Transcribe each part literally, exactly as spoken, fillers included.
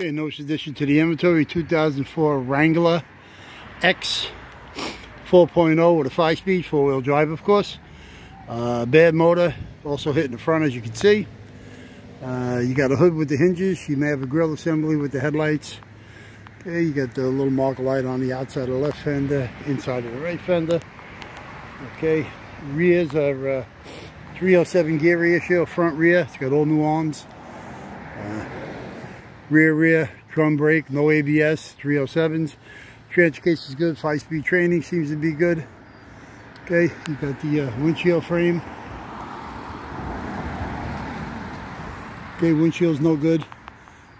Okay, newest addition to the inventory, two thousand four Wrangler X four point oh with a five-speed, four-wheel drive, of course. Uh, bad motor, also hitting the front, as you can see. Uh, you got a hood with the hinges. You may have a grill assembly with the headlights. Okay, you got the little marker light on the outside of the left fender, inside of the right fender. Okay, rears are uh, three oh seven gear ratio, front rear. It's got all new arms. Uh, rear rear drum brake, no A B S, three oh sevens. Transfer case is good. Five-speed training seems to be good. Okay, you got the uh, windshield frame. Okay, windshield's no good.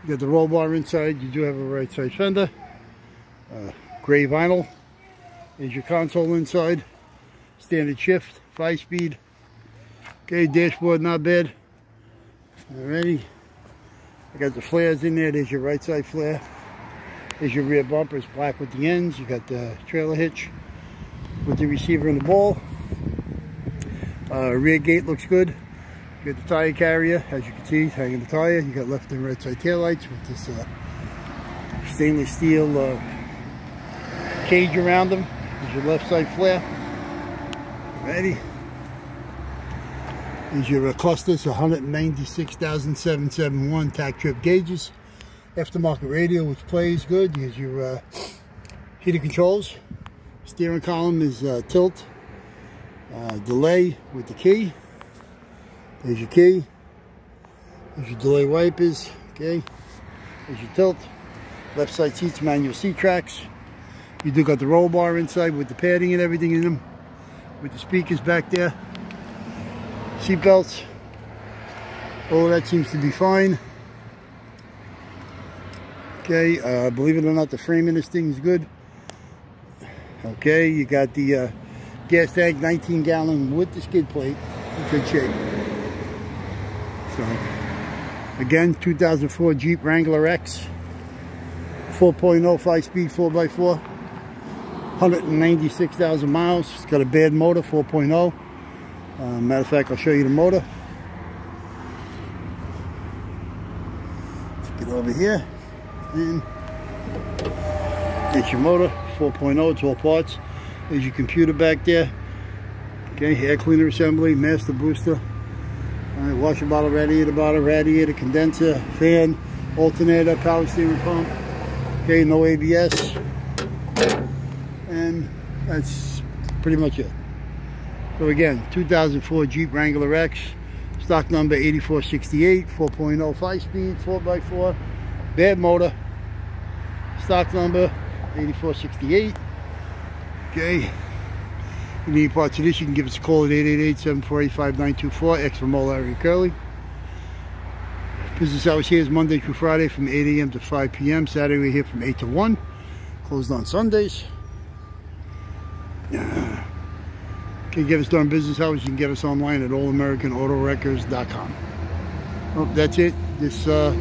You got the roll bar inside. You do have a right side fender. Uh, gray vinyl. Is your console inside? Standard shift, five-speed. Okay, dashboard not bad. Alrighty. I got the flares in there. There's your right side flare. There's your rear bumper. It's black with the ends. You got the trailer hitch with the receiver and the ball. Uh, rear gate looks good. You got the tire carrier, as you can see, hanging the tire. You got left and right side taillights with this uh, stainless steel uh, cage around them. There's your left side flare. Ready. There's your uh, clusters, one ninety-six thousand seven seventy-one tack trip gauges. Aftermarket radio, which plays good. Here's your uh, heater controls. Steering column is uh, tilt, uh, delay with the key. There's your key. There's your delay wipers. Okay. There's your tilt. Left side seats, manual seat tracks. You do got the roll bar inside with the padding and everything in them. With the speakers back there. Seat belts. All of that seems to be fine. Okay. Uh, believe it or not, the framing of this thing is good. Okay. You got the uh, gas tank, nineteen gallon with the skid plate. In good shape. So, again, two thousand four Jeep Wrangler X, four point oh, five-speed, four by four, one hundred ninety-six thousand miles. It's got a bad motor, four point oh. Uh, matter of fact, I'll show you the motor. Let's get over here. And it's your motor, four point oh, it's all parts. There's your computer back there. Okay, air cleaner assembly, master booster. Alright, washer bottle, radiator bottle, radiator, condenser, fan, alternator, power steering pump. Okay, no A B S. And that's pretty much it. So again, two thousand four Jeep Wrangler X, stock number eighty-four sixty-eight, four point oh, five-speed, four by four, bad motor, stock number eighty-four sixty-eight. Okay, if you need parts of this, you can give us a call at eight eight eight, seven four eight, five nine two four, extra mole Larry Curley. Business hours here is Monday through Friday from eight A M to five P M Saturday we're here from eight to one. Closed on Sundays. Uh, can get us during business hours. You can get us online at all american auto wreckers dot com. Oh, that's it. This uh,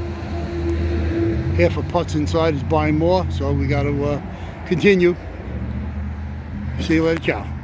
half a putts inside is buying more, so we got to uh, continue. See you later. Ciao.